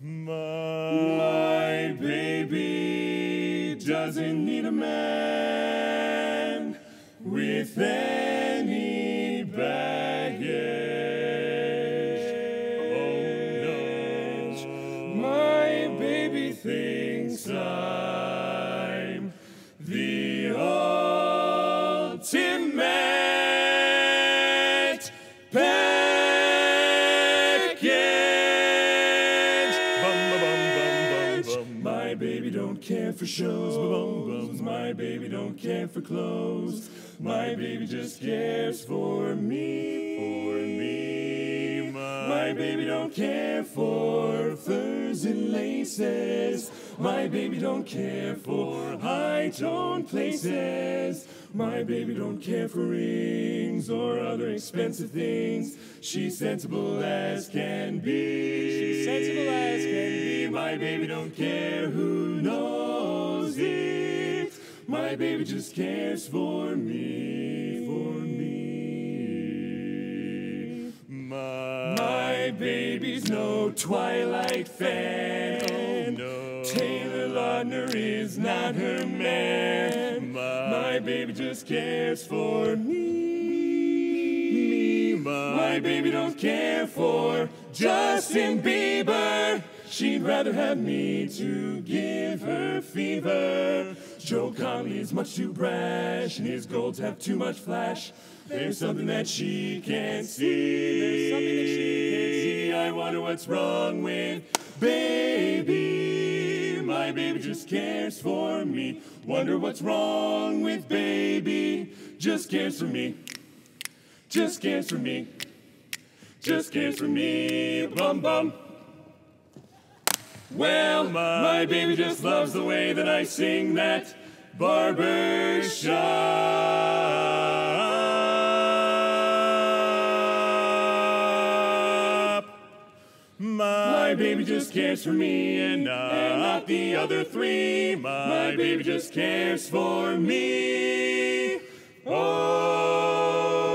My baby doesn't need a man with any baggage. Oh no, my baby thinks I'm the ultimate My baby don't care for shows. My baby don't care for clothes. My baby just cares for me. My baby don't care for furs and laces. My baby don't care for high-toned places. My baby don't care for rings or other expensive things. She's sensible as can be. She's sensible as can be. My baby don't care who knows it. My baby just cares for me. My baby's no Twilight fan. No. Taylor Lautner is not her man. My baby just cares for me. My baby don't care for Justin Bieber. She'd rather have me to give her fever. Joe Connelly is much too brash, and his golds have too much flash. There's something that she can't see. There's something that she can't see. I wonder what's wrong with baby. My baby just cares for me. Wonder what's wrong with baby. Just cares for me. Just cares for me. Just cares for me. Bum bum. Well, my baby just loves the way that I sing that barbershop. My baby just cares for me and not the other three. My baby just cares for me. Oh.